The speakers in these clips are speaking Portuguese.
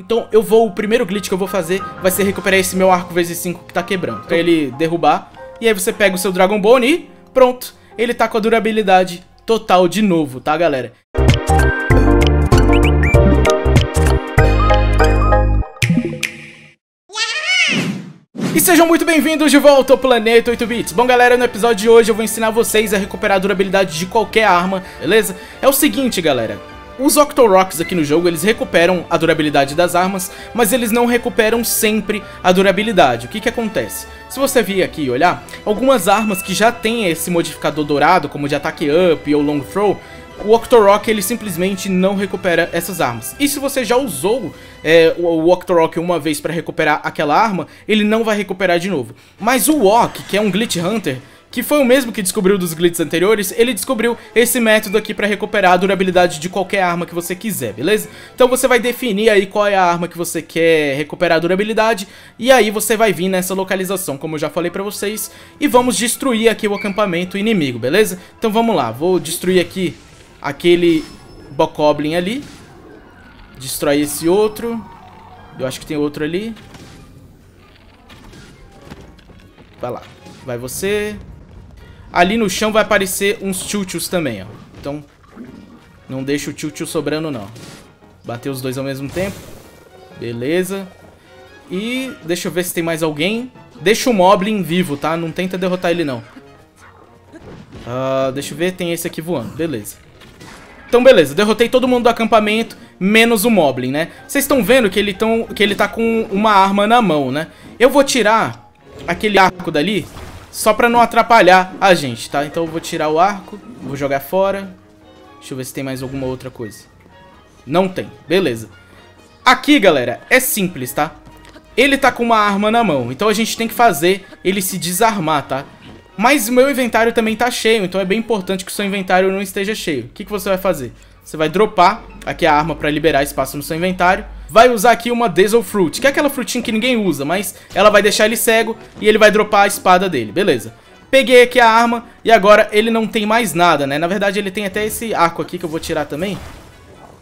Então eu vou, o primeiro glitch que eu vou fazer vai ser recuperar esse meu arco ×5 que tá quebrando, pra ele derrubar. E aí você pega o seu Dragon Bone e pronto, ele tá com a durabilidade total de novo, tá, galera? E sejam muito bem-vindos de volta ao Planeta 8 Bits. Bom, galera, no episódio de hoje eu vou ensinar vocês a recuperar a durabilidade de qualquer arma, beleza? É o seguinte, galera. Os Octoroks aqui no jogo, eles recuperam a durabilidade das armas, mas eles não recuperam sempre a durabilidade. O que que acontece? Se você vir aqui e olhar, algumas armas que já tem esse modificador dourado, como de ataque up ou long throw, o Octorok, ele simplesmente não recupera essas armas. E se você já usou o Octorok uma vez para recuperar aquela arma, ele não vai recuperar de novo. Mas o WaaK, que é um Glitch Hunter, que foi o mesmo que descobriu dos glitches anteriores, ele descobriu esse método aqui pra recuperar a durabilidade de qualquer arma que você quiser, beleza? Então você vai definir aí qual é a arma que você quer recuperar a durabilidade, e aí você vai vir nessa localização, como eu já falei pra vocês, e vamos destruir aqui o acampamento inimigo, beleza? Então vamos lá, vou destruir aqui aquele Bokoblin ali, destrói esse outro, eu acho que tem outro ali. Vai lá, vai você... Ali no chão vai aparecer uns tchutchus também, ó. Então, não deixa o tchutchu sobrando, não. Bateu os dois ao mesmo tempo. Beleza. E deixa eu ver se tem mais alguém. Deixa o Moblin vivo, tá? Não tenta derrotar ele, não. Deixa eu ver, tem esse aqui voando. Beleza. Então, beleza. Derrotei todo mundo do acampamento, menos o Moblin, né? Vocês estão vendo que ele tá com uma arma na mão, né? Eu vou tirar aquele arco dali... Só pra não atrapalhar a gente, tá? Então eu vou tirar o arco, vou jogar fora. Deixa eu ver se tem mais alguma outra coisa. Não tem, beleza. Aqui, galera, é simples, tá? Ele tá com uma arma na mão, então a gente tem que fazer ele se desarmar, tá? Mas o meu inventário também tá cheio, então é bem importante que o seu inventário não esteja cheio. O que que você vai fazer? Você vai dropar aqui a arma pra liberar espaço no seu inventário. Vai usar aqui uma Dazzle Fruit, que é aquela frutinha que ninguém usa, mas ela vai deixar ele cego e ele vai dropar a espada dele, beleza. Peguei aqui a arma e agora ele não tem mais nada, né? Na verdade ele tem até esse arco aqui que eu vou tirar também,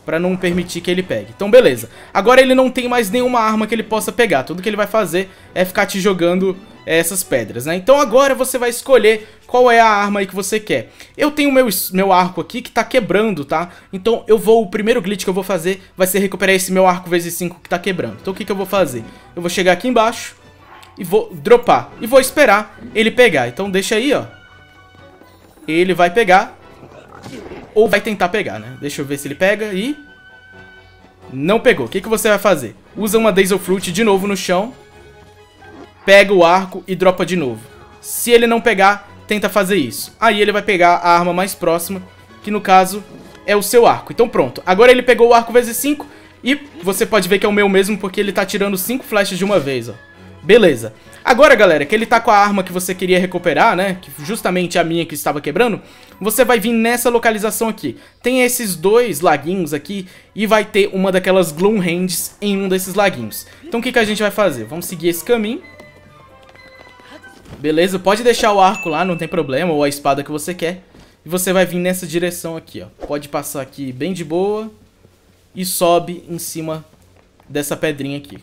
pra não permitir que ele pegue. Então beleza, agora ele não tem mais nenhuma arma que ele possa pegar, tudo que ele vai fazer é ficar te jogando essas pedras, né? Então agora você vai escolher qual é a arma aí que você quer. Eu tenho o meu arco aqui que tá quebrando, tá? Então eu vou, o primeiro glitch que eu vou fazer vai ser recuperar esse meu arco ×5 que tá quebrando. Então o que que eu vou fazer? Eu vou chegar aqui embaixo e vou dropar, e vou esperar ele pegar. Então deixa aí, ó. Ele vai pegar, ou vai tentar pegar, né? Deixa eu ver se ele pega e... Não pegou. O que que você vai fazer? Usa uma Dazzle Fruit de novo no chão, pega o arco e dropa de novo. Se ele não pegar, tenta fazer isso. Aí ele vai pegar a arma mais próxima, que no caso é o seu arco. Então pronto, agora ele pegou o arco ×5 e você pode ver que é o meu mesmo, porque ele tá tirando 5 flechas de uma vez, ó. Beleza. Agora, galera, que ele tá com a arma que você queria recuperar, né, que justamente a minha que estava quebrando, você vai vir nessa localização aqui. Tem esses dois laguinhos aqui e vai ter uma daquelas Gloom Hands em um desses laguinhos. Então o que que a gente vai fazer? Vamos seguir esse caminho. Beleza, pode deixar o arco lá, não tem problema, ou a espada que você quer. E você vai vir nessa direção aqui, ó. Pode passar aqui bem de boa e sobe em cima dessa pedrinha aqui.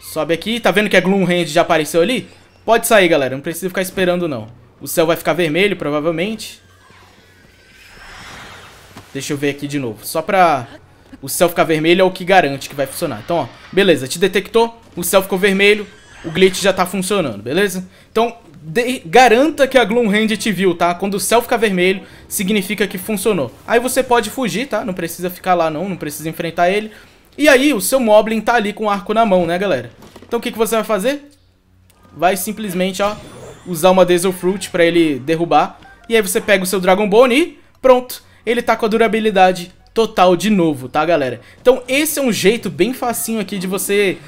Sobe aqui, tá vendo que a Gloom Hand já apareceu ali? Pode sair, galera, não precisa ficar esperando, não. O céu vai ficar vermelho, provavelmente. Deixa eu ver aqui de novo, só pra... O céu ficar vermelho é o que garante que vai funcionar. Então, ó, beleza, te detectou, o céu ficou vermelho. O glitch já tá funcionando, beleza? Então, garanta que a Gloom Hand te viu, tá? Quando o céu ficar vermelho, significa que funcionou. Aí você pode fugir, tá? Não precisa ficar lá, não. Não precisa enfrentar ele. E aí, o seu Moblin tá ali com o arco na mão, né, galera? Então, o que que você vai fazer? Vai simplesmente, ó, usar uma Dazzle Fruit pra ele derrubar. E aí você pega o seu Dragon Bone e pronto. Ele tá com a durabilidade total de novo, tá, galera? Então, esse é um jeito bem facinho aqui de você...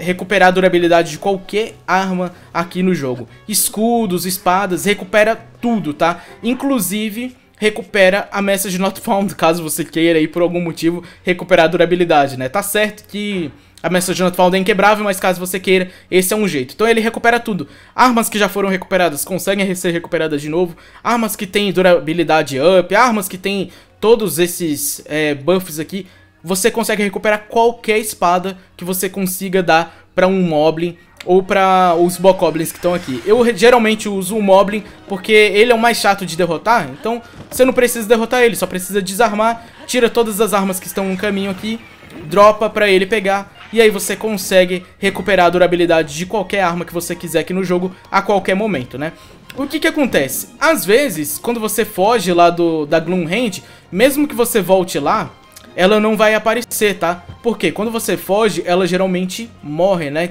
recuperar a durabilidade de qualquer arma aqui no jogo. Escudos, espadas, recupera tudo, tá? Inclusive, recupera a Message Not Found, caso você queira aí por algum motivo recuperar a durabilidade, né? Tá certo que a Message Not Found é inquebrável, mas caso você queira, esse é um jeito. Então ele recupera tudo. Armas que já foram recuperadas conseguem ser recuperadas de novo. Armas que têm durabilidade up, armas que têm todos esses buffs aqui você consegue recuperar qualquer espada que você consiga dar pra um Moblin ou pra os Bokoblins que estão aqui. Eu geralmente uso o Moblin porque ele é o mais chato de derrotar, então você não precisa derrotar ele, só precisa desarmar, tira todas as armas que estão no caminho aqui, dropa pra ele pegar, e aí você consegue recuperar a durabilidade de qualquer arma que você quiser aqui no jogo a qualquer momento, né? O que que acontece? Às vezes, quando você foge lá da Gloom Hand, mesmo que você volte lá, ela não vai aparecer, tá? Porque quando você foge, ela geralmente morre, né,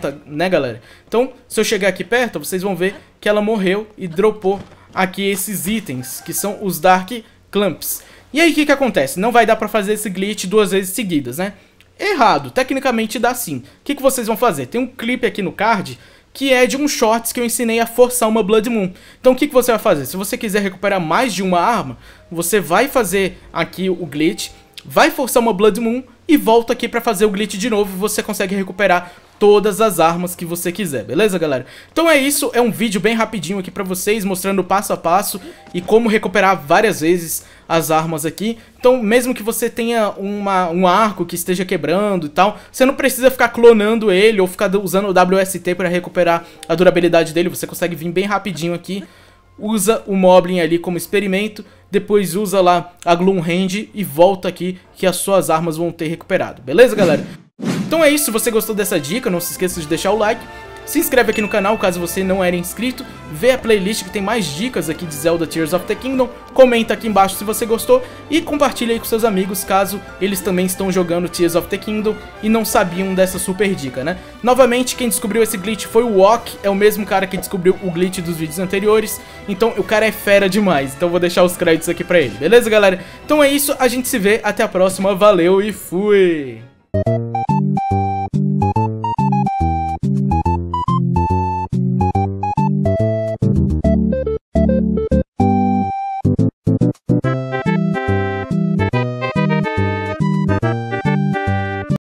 galera? Então, se eu chegar aqui perto, vocês vão ver que ela morreu e dropou aqui esses itens, que são os Dark Clumps. E aí, o que que acontece? Não vai dar pra fazer esse glitch duas vezes seguidas, né? Errado, tecnicamente dá sim. O que que vocês vão fazer? Tem um clipe aqui no card que é de um shorts que eu ensinei a forçar uma Blood Moon. Então o que que você vai fazer? Se você quiser recuperar mais de uma arma, você vai fazer aqui o glitch, vai forçar uma Blood Moon e volta aqui pra fazer o glitch de novo. Você consegue recuperar todas as armas que você quiser, beleza, galera? Então é isso, é um vídeo bem rapidinho aqui pra vocês, mostrando passo a passo e como recuperar várias vezes as armas aqui. Então mesmo que você tenha um arco que esteja quebrando e tal, você não precisa ficar clonando ele ou ficar usando o WST para recuperar a durabilidade dele. Você consegue vir bem rapidinho aqui, usa o Moblin ali como experimento, depois usa lá a Gloom Hand e volta aqui que as suas armas vão ter recuperado, beleza, galera? Então é isso, se você gostou dessa dica, não se esqueça de deixar o like. Se inscreve aqui no canal caso você não era inscrito, vê a playlist que tem mais dicas aqui de Zelda Tears of the Kingdom, comenta aqui embaixo se você gostou e compartilha aí com seus amigos caso eles também estão jogando Tears of the Kingdom e não sabiam dessa super dica, né? Novamente, quem descobriu esse glitch foi o WaaK, é o mesmo cara que descobriu o glitch dos vídeos anteriores, então o cara é fera demais, então vou deixar os créditos aqui pra ele, beleza, galera? Então é isso, a gente se vê, até a próxima, valeu e fui!